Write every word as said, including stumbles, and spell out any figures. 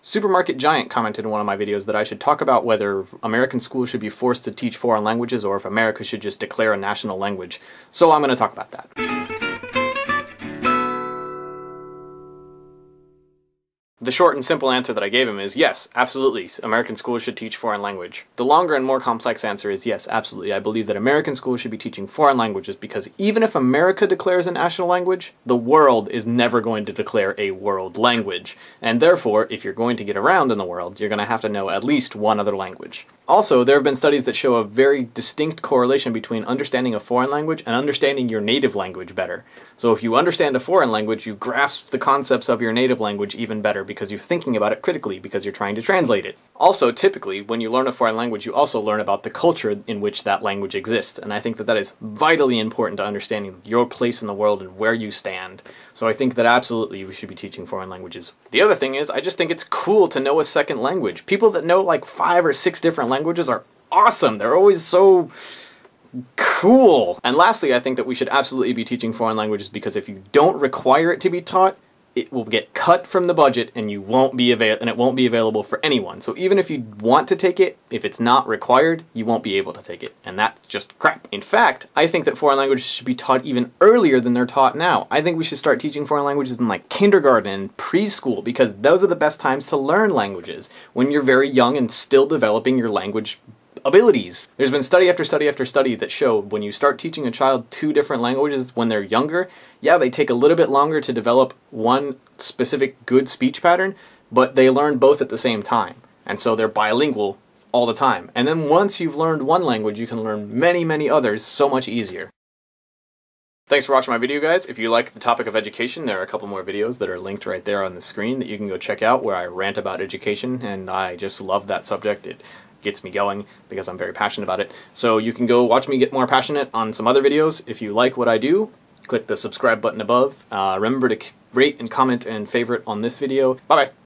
Supermarket Giant commented in one of my videos that I should talk about whether American schools should be forced to teach foreign languages or if America should just declare a national language. So I'm going to talk about that. The short and simple answer that I gave him is yes, absolutely, American schools should teach foreign language. The longer and more complex answer is yes, absolutely, I believe that American schools should be teaching foreign languages because even if America declares a national language, the world is never going to declare a world language. And therefore, if you're going to get around in the world, you're going to have to know at least one other language. Also, there have been studies that show a very distinct correlation between understanding a foreign language and understanding your native language better. So if you understand a foreign language, you grasp the concepts of your native language even better, because you're thinking about it critically, because you're trying to translate it. Also, typically, when you learn a foreign language, you also learn about the culture in which that language exists. And I think that that is vitally important to understanding your place in the world and where you stand. So I think that absolutely we should be teaching foreign languages. The other thing is, I just think it's cool to know a second language. People that know like five or six different languages are awesome. They're always so cool. And lastly, I think that we should absolutely be teaching foreign languages because if you don't require it to be taught, it will get cut from the budget and you won't be avail- and it won't be available for anyone. So even if you want to take it, if it's not required, you won't be able to take it. And that's just crap. In fact, I think that foreign languages should be taught even earlier than they're taught now. I think we should start teaching foreign languages in like kindergarten and preschool because those are the best times to learn languages, when you're very young and still developing your language abilities. There's been study after study after study that show when you start teaching a child two different languages when they're younger, yeah, they take a little bit longer to develop one specific good speech pattern, but they learn both at the same time. And so they're bilingual all the time. And then once you've learned one language, you can learn many, many others so much easier. Thanks for watching my video, guys. If you like the topic of education, there are a couple more videos that are linked right there on the screen that you can go check out where I rant about education, and I just love that subject. It gets me going because I'm very passionate about it. So you can go watch me get more passionate on some other videos. If you like what I do, click the subscribe button above. Uh, remember to rate and comment and favorite on this video. Bye-bye.